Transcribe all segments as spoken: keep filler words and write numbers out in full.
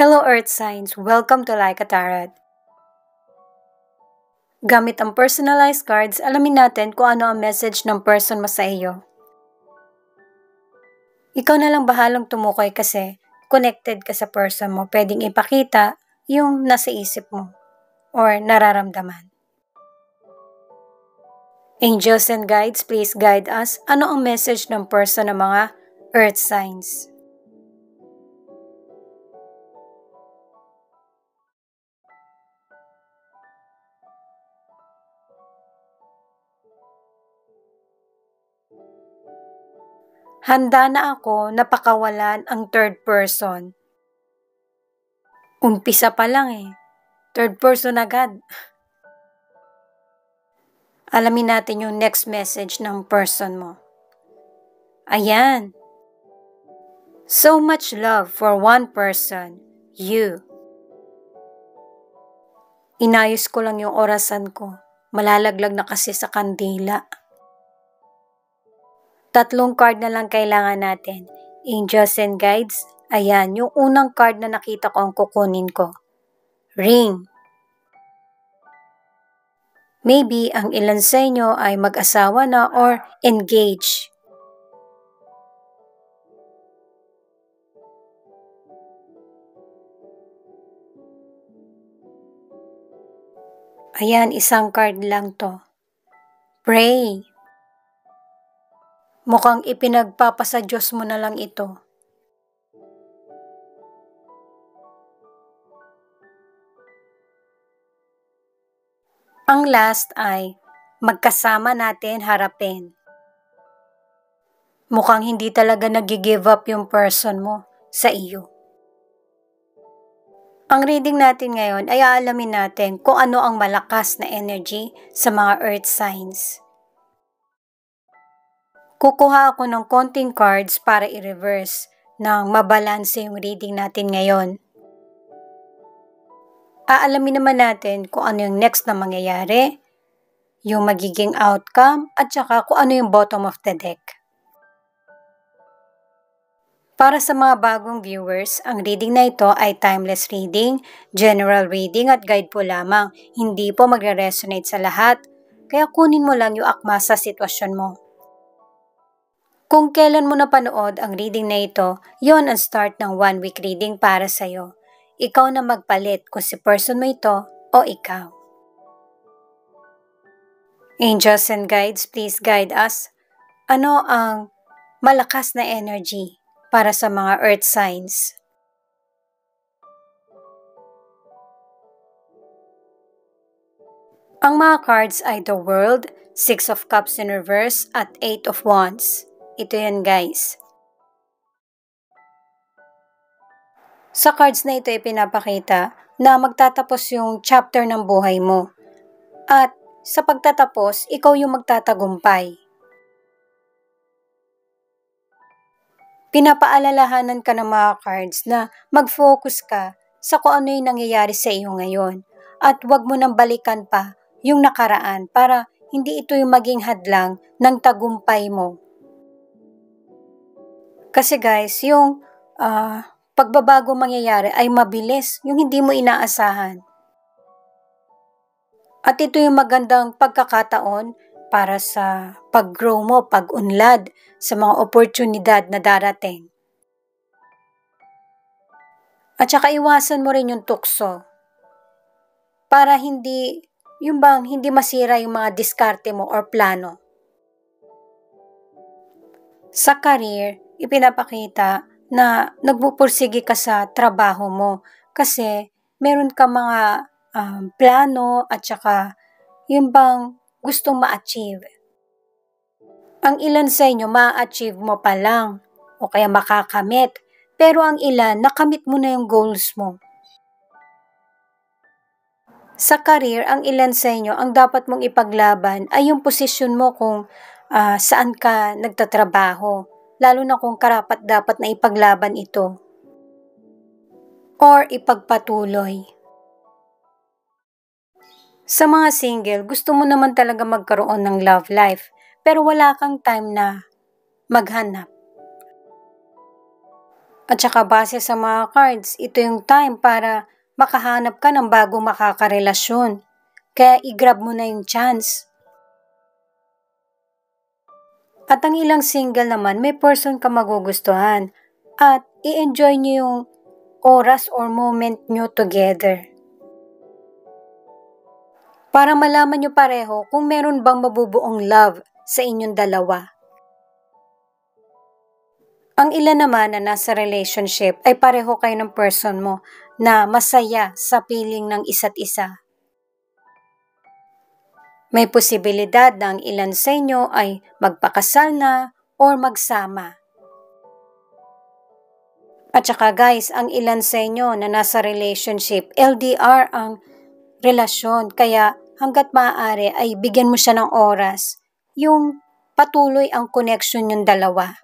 Hello Earth Signs! Welcome to Like a Tarot. Gamit ang personalized cards, alamin natin kung ano ang message ng person mo sa iyo. Ikaw na lang bahalang tumukoy kasi connected ka sa person mo. Pwedeng ipakita yung nasa isip mo or nararamdaman. Angels and guides, please guide us. Ano ang message ng person ng mga Earth Signs? Handa na ako na pakawalan ang third person. Umpisa pa lang eh. Third person agad. Alamin natin yung next message ng person mo. Ayan. So much love for one person, you. Inayos ko lang yung orasan ko. Malalaglag na kasi sa kandila. Tatlong card na lang kailangan natin. Angels and Guides. Ayan, yung unang card na nakita ko ang kukunin ko. Ring. Maybe ang ilan sa inyo ay mag-asawa na or engaged. Ayan, isang card lang to. Pray. Mukhang ipinagpapasa Diyos mo na lang ito. Ang last ay, magkasama natin harapin. Mukhang hindi talaga nag-give up yung person mo sa iyo. Ang reading natin ngayon ay aalamin natin kung ano ang malakas na energy sa mga Earth Signs. Kukuha ako ng konting cards para i-reverse nang mabalanse yung reading natin ngayon. Aalamin naman natin kung ano yung next na mangyayari, yung magiging outcome, at saka kung ano yung bottom of the deck. Para sa mga bagong viewers, ang reading na ito ay timeless reading, general reading at guide po lamang. Hindi po magre-resonate sa lahat, kaya kunin mo lang yung akma sa sitwasyon mo. Kung kailan mo napanood ang reading na ito, yon ang start ng one-week reading para sa'yo. Ikaw na magpalit kung si person mo ito o ikaw. Angels and Guides, please guide us. Ano ang malakas na energy para sa mga Earth Signs? Ang mga cards ay The World, Six of Cups in Reverse at Eight of Wands. Ito yan guys. Sa cards na ito ipinapakita na magtatapos yung chapter ng buhay mo. At sa pagtatapos, ikaw yung magtatagumpay. Pinapaalalahanan ka ng mga cards na mag-focus ka sa kung ano yung nangyayari sa iyo ngayon. At huwag mo nang balikan pa yung nakaraan para hindi ito yung maging hadlang ng tagumpay mo. Kasi guys, yung uh, pagbabago mangyayari ay mabilis, yung hindi mo inaasahan. At ito yung magandang pagkakataon para sa pag-grow mo, pag-unlad sa mga oportunidad na darating. At saka iwasan mo rin yung tukso para hindi, yung bang hindi masira yung mga diskarte mo or plano. Sa career, ipinapakita na nagpupursige ka sa trabaho mo kasi meron ka mga um, plano at saka yung bang gustong ma-achieve. Ang ilan sa inyo ma-achieve mo pa lang o kaya makakamit, pero ang ilan nakamit mo na yung goals mo. Sa career, ang ilan sa inyo ang dapat mong ipaglaban ay yung posisyon mo kung uh, saan ka nagtatrabaho. Lalo na kung karapat dapat na ipaglaban ito or ipagpatuloy. Sa mga single, gusto mo naman talaga magkaroon ng love life pero wala kang time na maghanap. At saka base sa mga cards, ito yung time para makahanap ka ng bagong makakarelasyon. Kaya i-grab mo na yung chance. At ang ilang single naman, may person ka magugustuhan. At i-enjoy nyo yung oras or moment nyo together. Para malaman nyo pareho kung meron bang mabubuong love sa inyong dalawa. Ang ilan naman na nasa relationship ay pareho kayo ng person mo na masaya sa piling ng isa't isa. May posibilidad na ang ilan sa inyo ay magpakasal na or magsama. At saka guys, ang ilan sa inyo na nasa relationship, L D R ang relasyon. Kaya hanggat maaari ay bigyan mo siya ng oras, yung patuloy ang connection yung dalawa.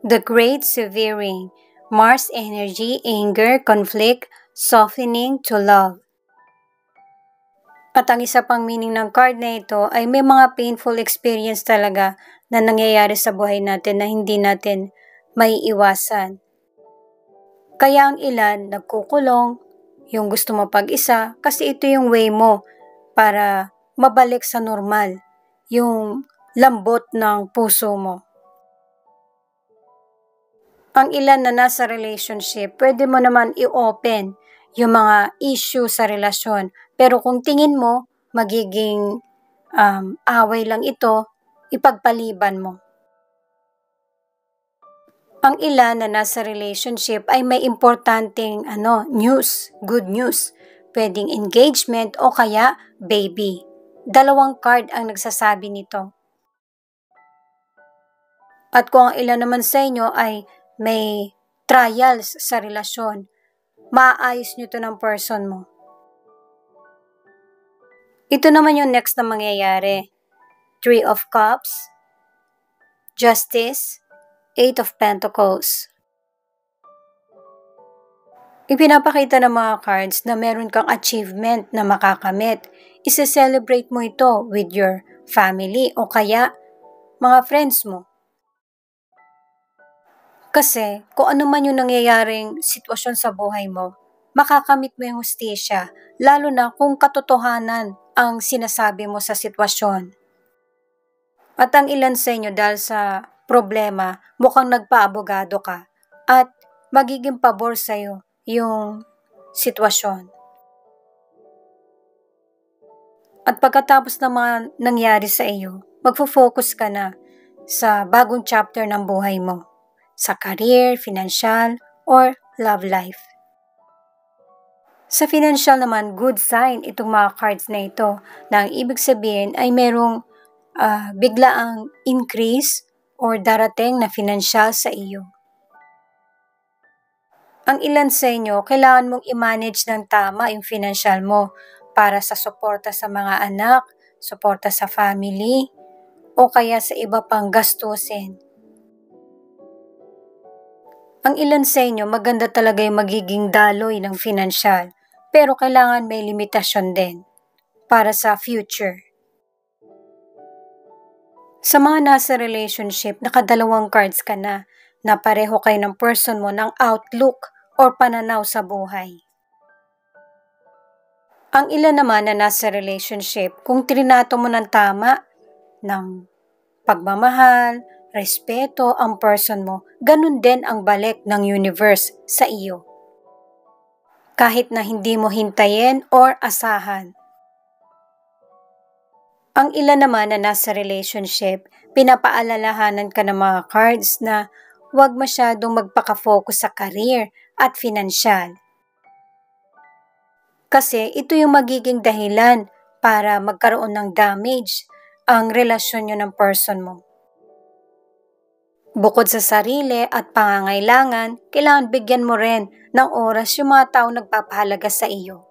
The Great Severing, Mars Energy, Anger, Conflict, Softening to Love. At ang isa pang meaning ng card na ito ay may mga painful experience talaga na nangyayari sa buhay natin na hindi natin maiiwasan. Kaya ang ilan nagkukulong, yung gusto mo pag-isa, kasi ito yung way mo para mabalik sa normal, yung lambot ng puso mo. Ang ilan na nasa relationship, pwede mo naman i-open yung mga issue sa relasyon. Pero kung tingin mo, magiging um, away lang ito, ipagpaliban mo. Ang ilan na nasa relationship ay may importanteng ano, news, good news. Pwedeng engagement o kaya baby. Dalawang card ang nagsasabi nito. At kung ang ilan naman sa inyo ay may trials sa relasyon, maayos nyo to ng person mo. Ito naman yung next na mangyayari. Three of Cups, Justice, Eight of Pentacles. Ipinapakita ng mga cards na meron kang achievement na makakamit. Ise-celebrate mo ito with your family o kaya mga friends mo. Kasi kung ano man yung nangyayaring sitwasyon sa buhay mo, makakamit mo yung hustisya, lalo na kung katotohanan ang sinasabi mo sa sitwasyon. At ang ilan sa inyo dahil sa problema, mukhang nagpaabogado ka at magiging pabor sa'yo yung sitwasyon. At pagkatapos ng mga nangyari sa iyo, magfo-focus ka na sa bagong chapter ng buhay mo. Sa career, financial, or love life. Sa financial naman, good sign itong mga cards na ito na ang ibig sabihin ay merong uh, biglaang increase or darating na financial sa iyo. Ang ilan sa inyo, kailangan mong i-manage ng tama yung financial mo para sa suporta sa mga anak, suporta sa family, o kaya sa iba pang gastusin. Ang ilan sa inyo, maganda talaga yung magiging daloy ng financial, pero kailangan may limitasyon din para sa future. Sa mga nasa relationship, nakadalawang cards ka na, na pareho kayo ng person mo ng outlook or pananaw sa buhay. Ang ilan naman na nasa relationship, kung trinato mo ng tama, ng pagmamahal, respeto ang person mo, ganun din ang balik ng universe sa iyo. Kahit na hindi mo hintayin or asahan. Ang ilan naman na nasa relationship, pinapaalalahanan ka ng mga cards na huwag masyadong magpaka-focus sa career at financial. Kasi ito yung magiging dahilan para magkaroon ng damage ang relasyon nyo ng person mo. Bukod sa sarili at pangangailangan, kailangan bigyan mo rin ng oras yung mga tao nagpapahalaga sa iyo.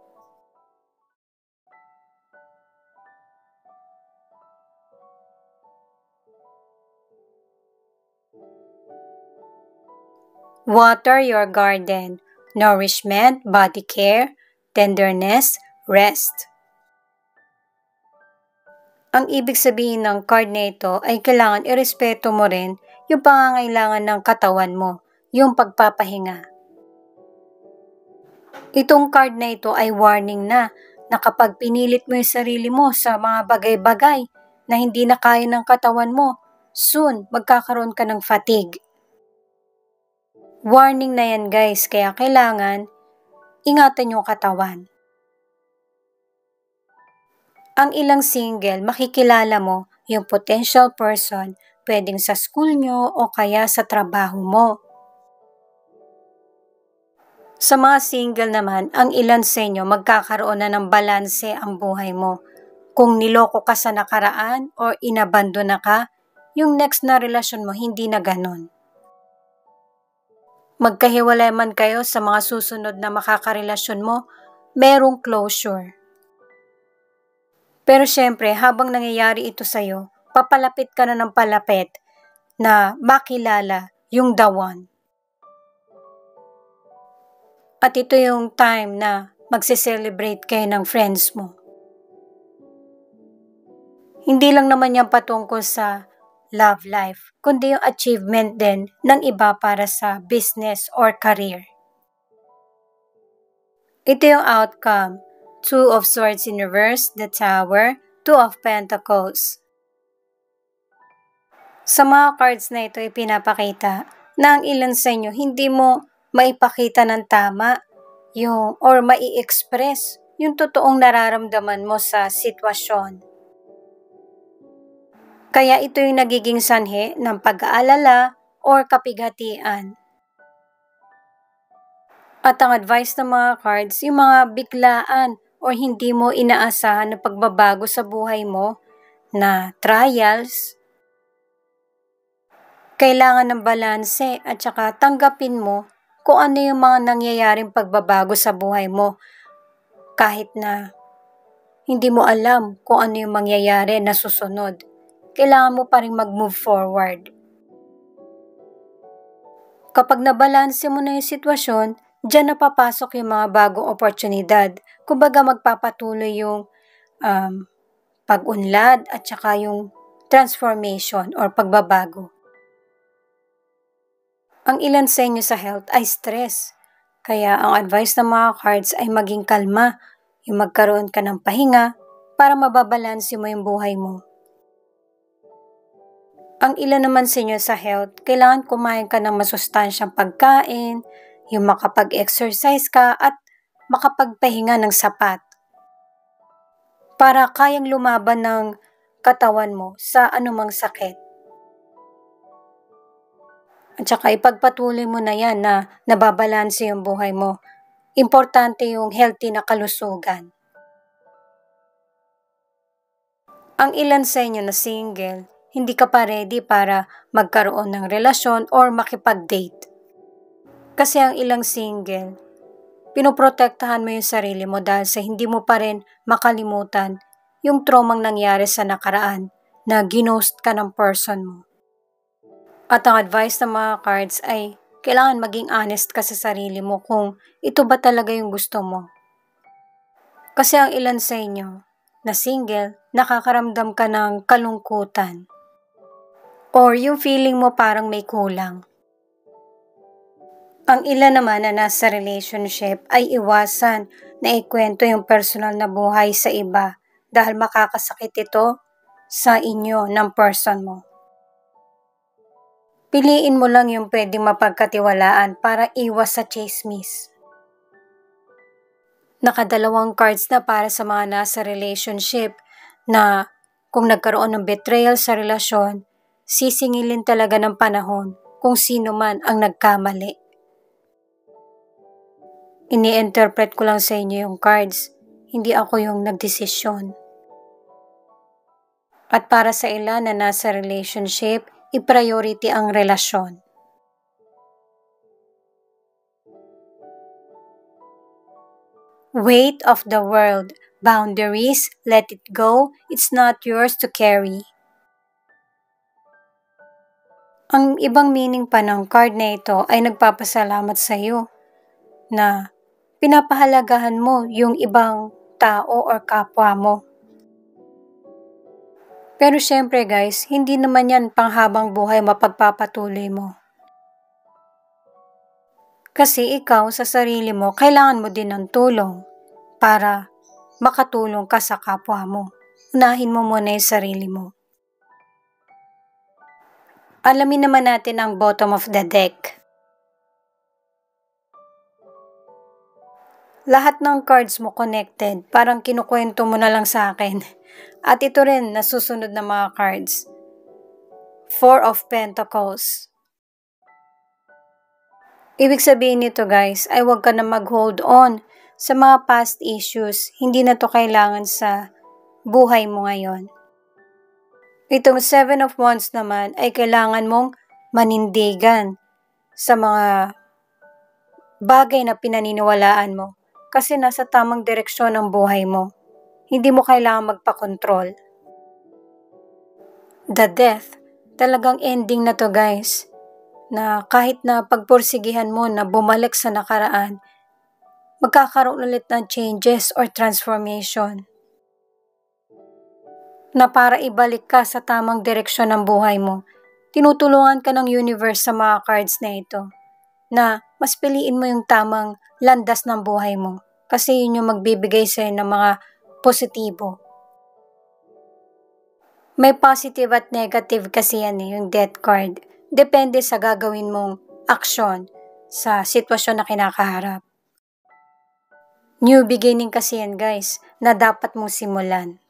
Water your garden. Nourishment, body care, tenderness, rest. Ang ibig sabihin ng card na ito ay kailangan irespeto mo rin yung pangangailangan ng katawan mo, yung pagpapahinga. Itong card na ito ay warning na, na kapag pinilit mo yung sarili mo sa mga bagay-bagay na hindi na kaya ng katawan mo, soon magkakaroon ka ng fatigue. Warning na yan guys, kaya kailangan ingatan yung katawan. Ang ilang single, makikilala mo yung potential person, pwedeng sa school nyo o kaya sa trabaho mo. Sa mga single naman, ang ilan sa inyo magkakaroon na ng balanse ang buhay mo. Kung niloko ka sa nakaraan o inabandona ka, yung next na relasyon mo hindi na ganun. Magkahiwalay man kayo sa mga susunod na makakarelasyon mo, merong closure. Pero syempre, habang nangyayari ito sa'yo, papalapit ka na ng palapit na makilala yung the one. At ito yung time na magse-celebrate kayo ng friends mo. Hindi lang naman yan patungkol sa love life, kundi yung achievement din ng iba para sa business or career. Ito yung outcome. Two of Swords in reverse, The Tower, Two of Pentacles. Sa mga cards na ito ay pinapakita na ang ilan sa inyo hindi mo maipakita ng tama yung or mai-express yung totoong nararamdaman mo sa sitwasyon. Kaya ito yung nagiging sanhi ng pag-aalala or kapighatian. At ang advice ng mga cards, yung mga biglaan o hindi mo inaasahan na pagbabago sa buhay mo na trials, kailangan ng balanse at saka tanggapin mo kung ano yung mga nangyayaring pagbabago sa buhay mo kahit na hindi mo alam kung ano yung mangyayari na susunod. Kailangan mo pa rin mag-move forward. Kapag nabalanse mo na yung sitwasyon, diyan napapasok yung mga bagong oportunidad. Kumbaga magpapatuloy yung um, pag-unlad at saka yung transformation or pagbabago. Ang ilan sa inyo sa health ay stress. Kaya ang advice ng mga cards ay maging kalma, yung magkaroon ka ng pahinga para mababalanse mo yung buhay mo. Ang ilan naman sa inyo sa health, kailangan kumain ka ng masustansyang pagkain, yung makapag-exercise ka at makapagpahinga ng sapat para kayang lumaban ng katawan mo sa anumang sakit. At saka ipagpatuloy mo na yan na nababalanse yung buhay mo. Importante yung healthy na kalusugan. Ang ilan sa inyo na single, hindi ka pa ready para magkaroon ng relasyon or makipag-date. Kasi ang ilang single, pinoprotektahan mo yung sarili mo dahil sa hindi mo pa rin makalimutan yung traumang nangyari sa nakaraan na ginost ka ng person mo. At ang advice ng mga cards ay kailangan maging honest ka sa sarili mo kung ito ba talaga yung gusto mo. Kasi ang ilan sa inyo na single, nakakaramdam ka ng kalungkutan or yung feeling mo parang may kulang. Ang ilan naman na nasa relationship ay iwasan na ikwento yung personal na buhay sa iba dahil makakasakit ito sa inyo ng person mo. Piliin mo lang yung pwedeng mapagkatiwalaan para iwas sa chismis. Nakadalawang cards na para sa mga nasa relationship na kung nagkaroon ng betrayal sa relasyon, sisingilin talaga ng panahon kung sino man ang nagkamali. Ini-interpret ko lang sa inyo yung cards, hindi ako yung nagdesisyon. At para sa ilan na nasa relationship, i-priority ang relasyon. Weight of the world, boundaries, let it go, it's not yours to carry. Ang ibang meaning pa ng card na ito ay nagpapasalamat sa iyo na pinapahalagahan mo yung ibang tao o kapwa mo. Pero syempre guys, hindi naman yan panghabang buhay mapagpapatuloy mo. Kasi ikaw sa sarili mo, kailangan mo din ng tulong para makatulong ka sa kapwa mo. Unahin mo muna yung sarili mo. Alamin naman natin ang bottom of the deck. Lahat ng cards mo connected, parang kinukwento mo na lang sa akin. At ito rin, nasusunod na mga cards. Four of Pentacles. Ibig sabihin nito guys, ay huwag ka na mag-hold on sa mga past issues. Hindi na to kailangan sa buhay mo ngayon. Itong Seven of Wands naman ay kailangan mong manindigan sa mga bagay na pinaniniwalaan mo. Kasi nasa tamang direksyon ang buhay mo. Hindi mo kailangan magpakontrol. The Death. Talagang ending na to guys. Na kahit na pagpursigihan mo na bumalik sa nakaraan, magkakaroon ulit ng changes or transformation. Na para ibalik ka sa tamang direksyon ng buhay mo, tinutulungan ka ng universe sa mga cards na ito. Na mas piliin mo yung tamang landas ng buhay mo. Kasi yun yung magbibigay sa'yo ng mga positibo. May positive at negative kasi yan eh, yung death card. Depende sa gagawin mong aksyon sa sitwasyon na kinakaharap. New beginning kasi yan guys, na dapat mong simulan.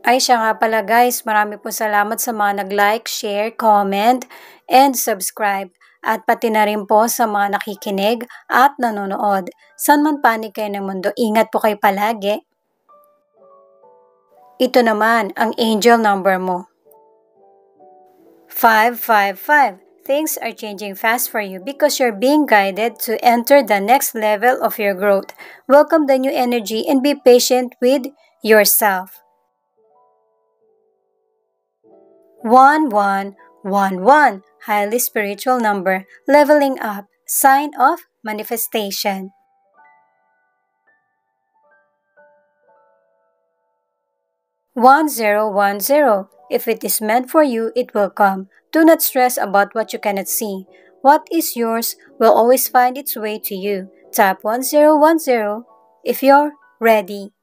Ay siya nga pala guys, marami pong salamat sa mga nag-like, share, comment, and subscribe. At pati na rin po sa mga nakikinig at nanonood. San man panig kayo ng mundo, ingat po kayo palagi. Ito naman ang angel number mo. five five five. Things are changing fast for you because you're being guided to enter the next level of your growth. Welcome the new energy and be patient with yourself. one one one one. Highly spiritual number, leveling up, sign of manifestation. one zero one zero. If it is meant for you, it will come. Do not stress about what you cannot see. What is yours will always find its way to you. Type one zero one zero if you're ready.